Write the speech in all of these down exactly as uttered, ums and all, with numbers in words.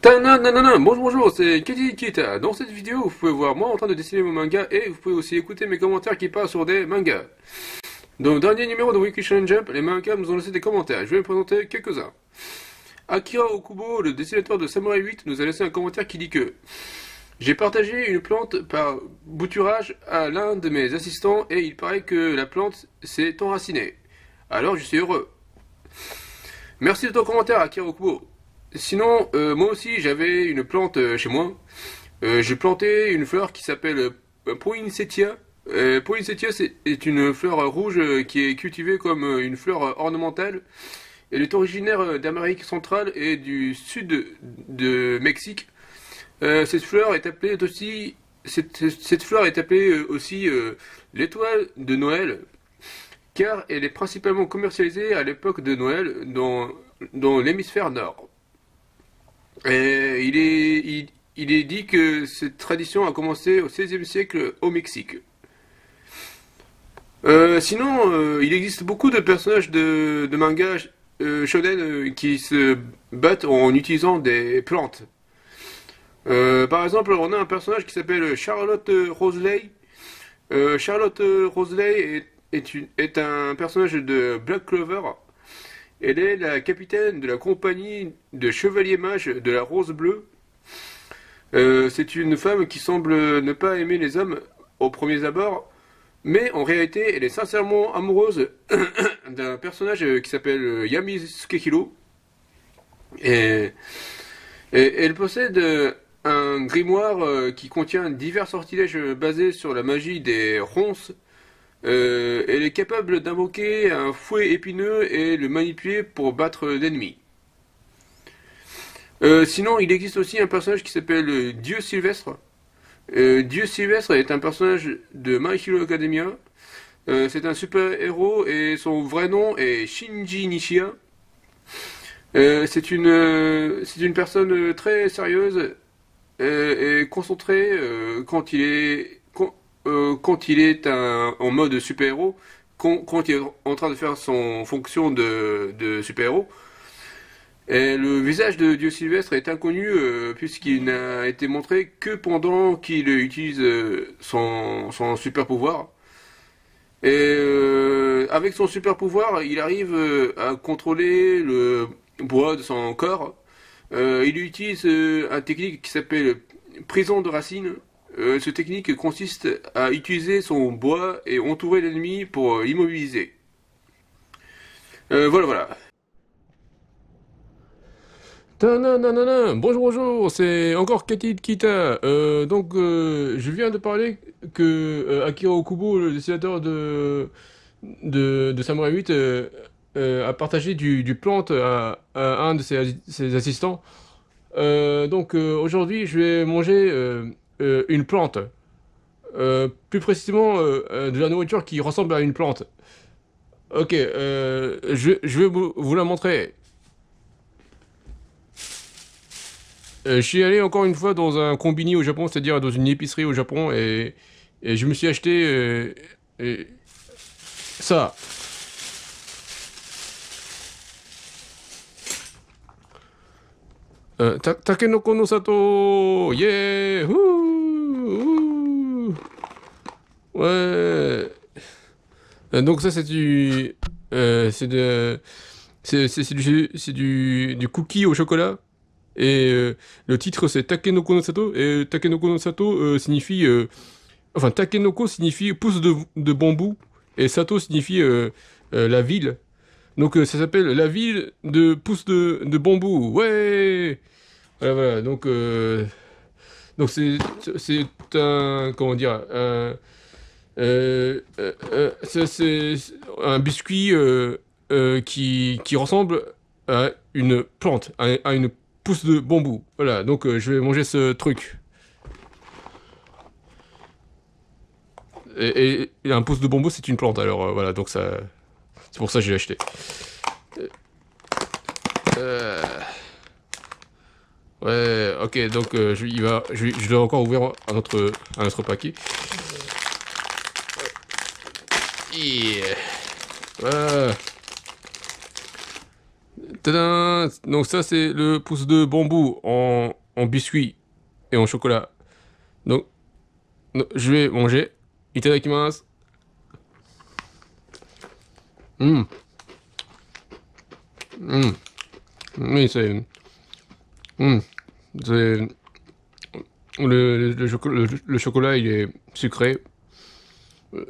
Tanananana, bonjour bonjour, c'est Katydid Keeeta. Dans cette vidéo, vous pouvez voir moi en train de dessiner mon manga et vous pouvez aussi écouter mes commentaires qui parlent sur des mangas. Dans le dernier numéro de Weekly Shonen Jump, les mangas nous ont laissé des commentaires. Je vais vous présenter quelques-uns. Akira Okubo, le dessinateur de Samurai huit, nous a laissé un commentaire qui dit que j'ai partagé une plante par bouturage à l'un de mes assistants et il paraît que la plante s'est enracinée. Alors je suis heureux. Merci de ton commentaire, Akira Okubo. Sinon, euh, moi aussi j'avais une plante euh, chez moi. Euh, j'ai planté une fleur qui s'appelle euh, Poinsettia. Euh, Poinsettia c'est est une fleur euh, rouge euh, qui est cultivée comme euh, une fleur euh, ornementale. Elle est originaire euh, d'Amérique centrale et du sud de, de Mexique. Euh, cette fleur est appelée aussi, cette, cette fleur est appelée euh, aussi euh, l'étoile de Noël, car elle est principalement commercialisée à l'époque de Noël dans, dans l'hémisphère nord. Et il, est, il, il est dit que cette tradition a commencé au seizième siècle au Mexique. Euh, sinon, euh, il existe beaucoup de personnages de, de manga euh, shonen euh, qui se battent en utilisant des plantes. Euh, par exemple, on a un personnage qui s'appelle Charlotte Roselei. Euh, Charlotte Roselei est, est, une, est un personnage de Black Clover. Elle est la capitaine de la compagnie de chevaliers mages de la Rose Bleue. Euh, c'est une femme qui semble ne pas aimer les hommes au premier abord, mais en réalité, elle est sincèrement amoureuse d'un personnage qui s'appelle Yami Sukehiro. Et, et elle possède un grimoire qui contient divers sortilèges basés sur la magie des ronces. Euh, elle est capable d'invoquer un fouet épineux et le manipuler pour battre l'ennemi. Euh, sinon, il existe aussi un personnage qui s'appelle Dieu Sylvestre. Euh, Dieu Sylvestre est un personnage de My Hero Academia. Euh, c'est un super-héros et son vrai nom est Shinji Nishina. Euh, c'est une, euh, c'est une personne très sérieuse euh, et concentrée euh, quand il est... Quand, quand il est un, en mode super-héros, quand, quand il est en train de faire son fonction de, de super-héros. Le visage de Dieu Sylvestre est inconnu euh, puisqu'il n'a été montré que pendant qu'il utilise euh, son, son super-pouvoir. Et euh, avec son super-pouvoir, il arrive euh, à contrôler le bois de son corps. Euh, il utilise euh, une technique qui s'appelle prison de racines. Euh, cette technique consiste à utiliser son bois et entourer l'ennemi pour euh, l'immobiliser. Euh, voilà, voilà. Tananana, bonjour, bonjour, c'est encore Katydid Keeeta. Euh, donc, euh, je viens de parler que euh, Akira Okubo, le dessinateur de, de, de Samurai huit, euh, euh, a partagé du, du plante à, à un de ses, ses assistants. Euh, donc, euh, aujourd'hui, je vais manger... Euh, Euh, une plante, euh, plus précisément euh, euh, de la nourriture qui ressemble à une plante. Ok, euh, je, je vais vous, vous la montrer. Euh, je suis allé encore une fois dans un combini au Japon, c'est-à-dire dans une épicerie au Japon, et, et je me suis acheté euh, et ça. Euh, ta Takenoko no Sato, yeah, ouh, ouh. Ouais. Euh, donc ça c'est du, euh, c'est de, c'est c'est du, c'est du, du cookie au chocolat. Et euh, le titre c'est Takenoko no Sato. Et Takenoko no Sato euh, signifie, euh, enfin Takenoko signifie pousse de, de bambou et Sato signifie euh, euh, la ville. Donc euh, ça s'appelle la ville de pousse de, de bambou, ouais. Voilà, voilà, donc euh, donc c'est un, comment dire, un, euh, euh, c'est un biscuit euh, euh, qui, qui ressemble à une plante, à, à une pousse de bambou. Voilà, donc euh, je vais manger ce truc. Et, et, et un pouce de bambou, c'est une plante, alors euh, voilà, donc ça... C'est pour ça que j'ai acheté. Euh... Ouais, ok, donc euh, je, il va, je, je dois encore ouvrir un autre, un autre paquet. Yeah. Voilà. Tadam! Donc ça c'est le pouce de bambou en, en biscuit et en chocolat. Donc je vais manger. Itadakimasu. Hum. Mmh. Mmh. Oui, c'est... Mmh. C'est... Le, le, le, choco le, le chocolat, il est sucré.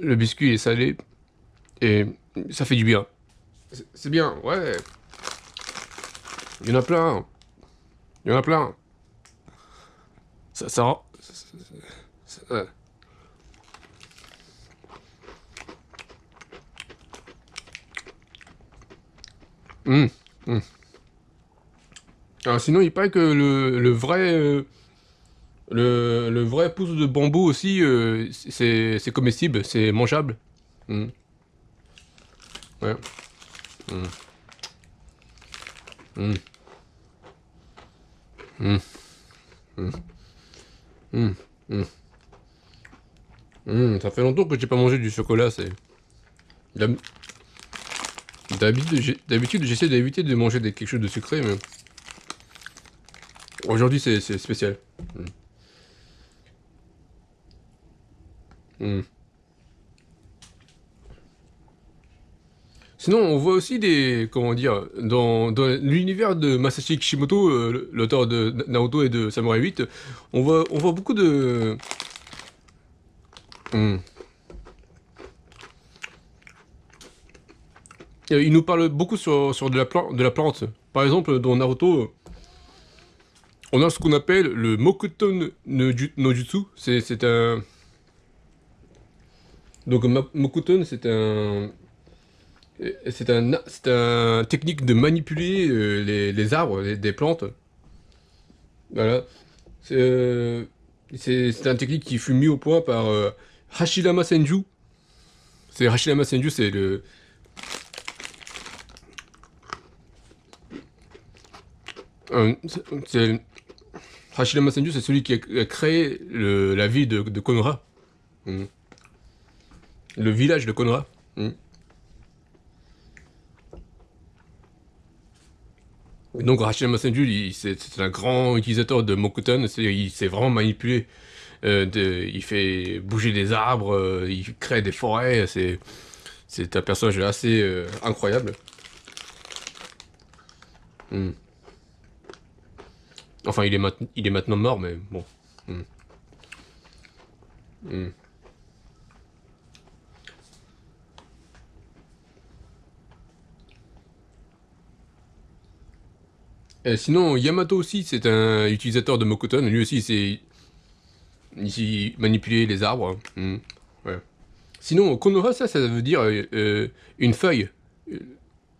Le biscuit est salé. Et ça fait du bien. C'est bien, ouais. Il y en a plein. Il y en a plein. Ça, ça rend... Ça, ça... Mmh. Mmh. Alors sinon il paraît que le, le vrai euh, le, le vrai pouce de bambou aussi euh, c'est comestible, c'est mangeable. Mmh. Ouais. Mmh. Mmh. Mmh. Mmh. Mmh. Mmh. Ça fait longtemps que j'ai pas mangé du chocolat, c'est... La... D'habitude, j'essaie d'éviter de manger des, quelque chose de sucré, mais aujourd'hui, c'est spécial. Mm. Mm. Sinon, on voit aussi des... Comment dire... Dans, dans l'univers de Masashi Kishimoto, l'auteur de Naruto et de Samurai huit, on voit, on voit beaucoup de... Mm. Il nous parle beaucoup sur, sur de, la de la plante. Par exemple, dans Naruto, on a ce qu'on appelle le Mokuton no Jutsu. C'est un... Donc, Mokuton, c'est un... C'est un, un technique de manipuler les, les arbres, les, des plantes. Voilà. C'est euh, un technique qui fut mis au point par euh, Hashirama Senju. Hashirama Senju, c'est le... Euh, Hashirama Senju, c'est celui qui a créé le, la ville de, de Konra. Mm. Le village de Konra. Mm. Donc Hashirama Senju, c'est un grand utilisateur de Mokuton. Il s'est vraiment manipulé. Euh, de, il fait bouger des arbres, euh, il crée des forêts. C'est un personnage assez euh, incroyable. Mm. Enfin, il est, il est maintenant mort, mais bon. Mm. Mm. Et sinon, Yamato aussi, c'est un utilisateur de Mokuton. Lui aussi, c'est... Il manipulait les arbres. Mm. Ouais. Sinon, Konoha, ça, ça veut dire euh, une feuille. Une,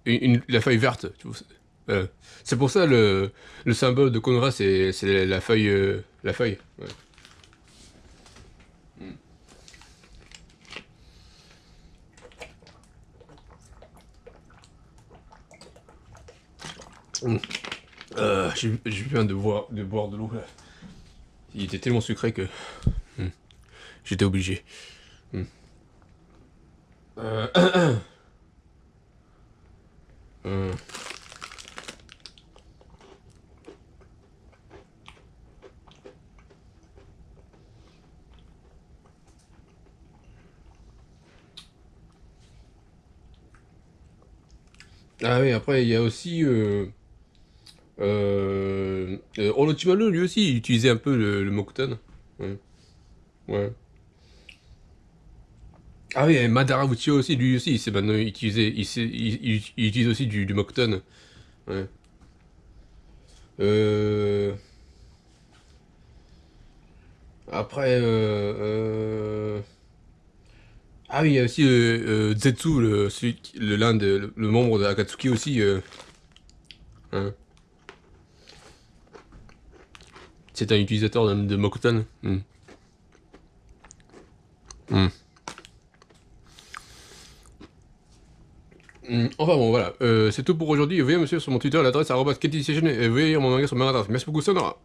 une, la feuille verte, tu vois. Euh, c'est pour ça le, le symbole de Konra, c'est la, la feuille. Euh, la feuille. Ouais. Mm. Euh, je viens de boire de, boire de l'eau. Il était tellement sucré que mm. j'étais obligé. Mm. Euh... euh... Ah oui, après il y a aussi euh, euh, euh, Orochimaru, lui aussi, il utilisait un peu le, le Mokuton. Ouais. Ouais. Ah oui, et Madara Uchiha aussi, lui aussi, il s'est maintenant utilisé, il, il, il, il utilise aussi du, du Mokuton. Ouais. Euh... Après, euh... euh... Ah oui, il y a aussi euh, euh, Zetsu, le, celui, le, l'un de, le, le membre de Akatsuki aussi. Euh, hein. C'est un utilisateur de, de Mokuton. Mm. Mm. Mm. Enfin bon, voilà. Euh, c'est tout pour aujourd'hui. Veuillez me suivre sur mon Twitter, l'adresse arobase katydid station et veuillez lire mon manga sur ma adresse. Merci beaucoup, Sonora.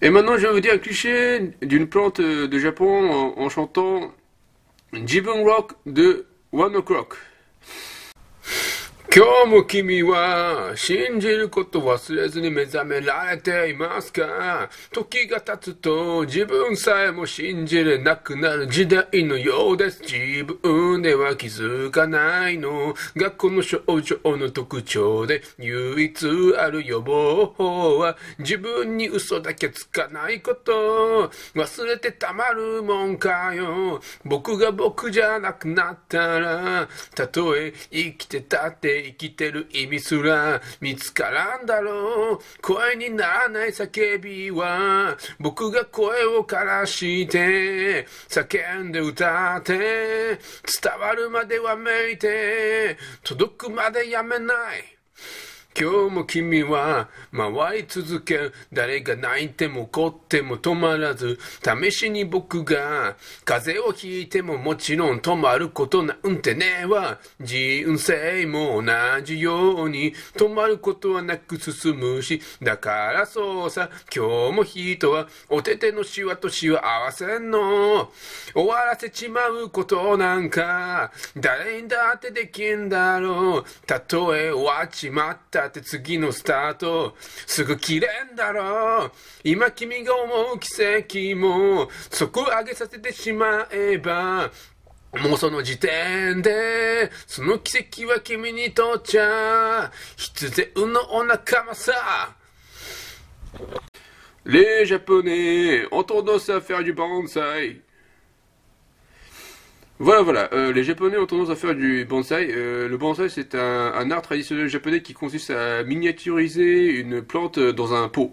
Et maintenant, je vais vous dire un cliché d'une plante de Japon en, en chantant Jibun Rock de One O'Clock. Kyomo kimi wa shinjiru koto wasurezu ni mezamerarete imasu ka? Toki ga tatsu to jibun sae mo shinjiru naku naru jidai no you desu. Jibun de wa kizukanai no ga kono shoujo no tokuchou de yuitsu aru yobouhou wa jibun ni uso dake tsukanai koto. Wasurete tamaru mon ka yo. Boku ga boku ji naku nattara tatoe ikite tate 生きてる意味すら見つからんだろう。声にならない叫びは僕が声を枯らして叫んで歌って伝わるまではめいて届くまでやめない。 今日も君は回り続ける。誰が泣いても怒っても止まらず、試しに僕が風邪をひいてももちろん止まることなんてねえわ。人生も同じように止まることはなく進むし、だからそうさ、今日も人はお手手のシワとシワ合わせんの。終わらせちまうことなんか誰にだってできんだろう。たとえ終わっちまった 次のスタートすぐ切れんだろう。今君が思う奇跡も底上げさせてしまえばもうその時点でその奇跡は君にとっちゃ必然のお仲間さ。 Les Japonais ont tendance à faire du bonsai. Voilà, voilà, euh, les Japonais ont tendance à faire du bonsai. Euh, le bonsai, c'est un, un art traditionnel japonais qui consiste à miniaturiser une plante dans un pot.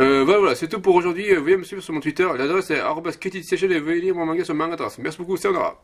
Euh, voilà, voilà, c'est tout pour aujourd'hui. Veuillez me suivre sur mon Twitter. L'adresse est arobase katydid keeeta et veuillez lire mon manga sur Mangatras. Merci beaucoup, sayonara.